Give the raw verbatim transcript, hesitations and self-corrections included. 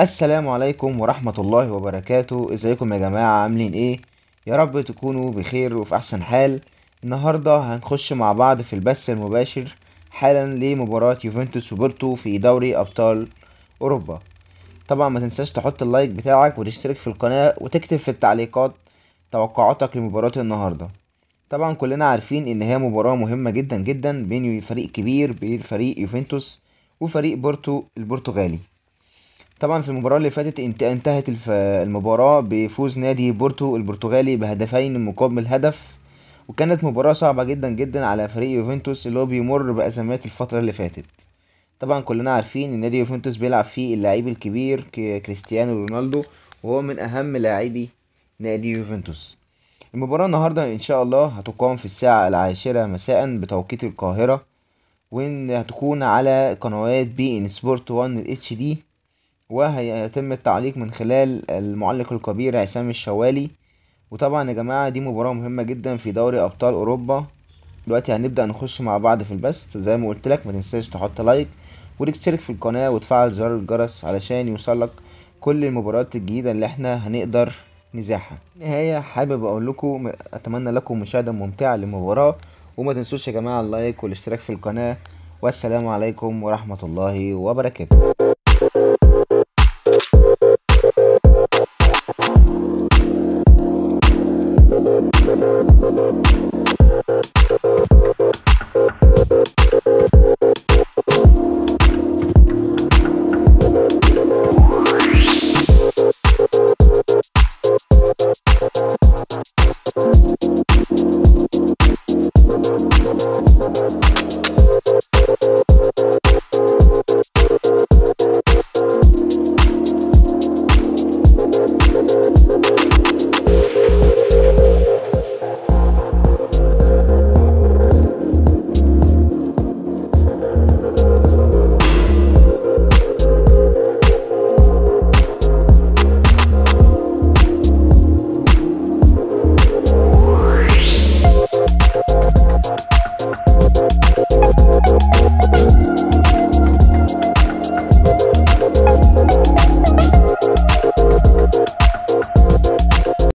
السلام عليكم ورحمة الله وبركاته. ازيكم يا جماعة، عاملين ايه؟ يا رب تكونوا بخير وفي احسن حال. النهاردة هنخش مع بعض في البث المباشر حالا لمباراة يوفنتوس وبورتو في دوري ابطال اوروبا. طبعا ما تنساش تحط اللايك بتاعك وتشترك في القناة وتكتب في التعليقات توقعاتك لمباراة النهاردة. طبعا كلنا عارفين ان هي مباراة مهمة جدا جدا بين فريق كبير، بين فريق يوفنتوس وفريق بورتو البرتغالي. طبعا في المباراة اللي فاتت انتهت المباراة بفوز نادي بورتو البرتغالي بهدفين مقابل هدف، وكانت مباراة صعبة جدا جدا على فريق يوفنتوس اللي هو بيمر بأزمات الفترة اللي فاتت. طبعا كلنا عارفين ان نادي يوفنتوس بيلعب فيه اللاعب الكبير كريستيانو رونالدو، وهو من اهم لاعبي نادي يوفنتوس. المباراة النهاردة ان شاء الله هتقام في الساعة العاشرة مساء بتوقيت القاهرة، وان هتكون على قنوات بي ان سبورت واحد اتش دي، وهيتم التعليق من خلال المعلق الكبير عصام الشوالي. وطبعا يا جماعة دي مباراة مهمة جدا في دوري ابطال اوروبا. دلوقتي هنبدأ نخش مع بعض في البث. زي ما قلت لك ما تنساش تحط لايك وتشترك في القناة وتفعل زر الجرس علشان يوصلك كل المباريات الجديدة اللي احنا هنقدر نزاحها. في النهاية حابب اقول لكم اتمنى لكم مشاهدة ممتعة للمباراة، وما تنسوش يا جماعة اللايك والاشتراك في القناة، والسلام عليكم ورحمة الله وبركاته.